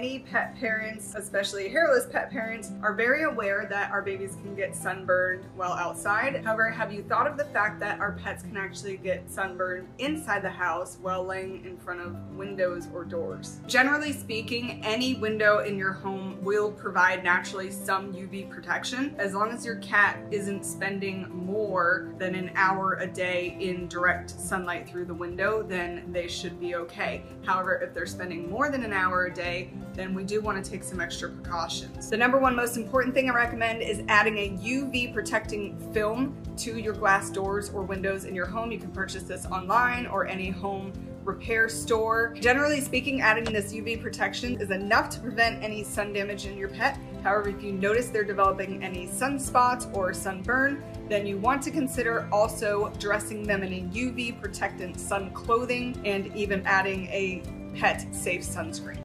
many pet parents, especially hairless pet parents, are very aware that our babies can get sunburned while outside. However, have you thought of the fact that our pets can actually get sunburned inside the house while laying in front of windows or doors? Generally speaking, any window in your home will provide naturally some UV protection, as long as your cat isn't spending more than an hour a day in direct sunlight through the window, then they should be okay. However, if they're spending more than an hour a day, then we do want to take some extra precautions. The number one most important thing I recommend is adding a UV protecting film to your glass doors or windows in your home. You can purchase this online or any home repair store. Generally speaking, adding this UV protection is enough to prevent any sun damage in your pet. However, if you notice they're developing any sunspots or sunburn, then you want to consider also dressing them in a UV protectant sun clothing and even adding a pet safe sunscreen.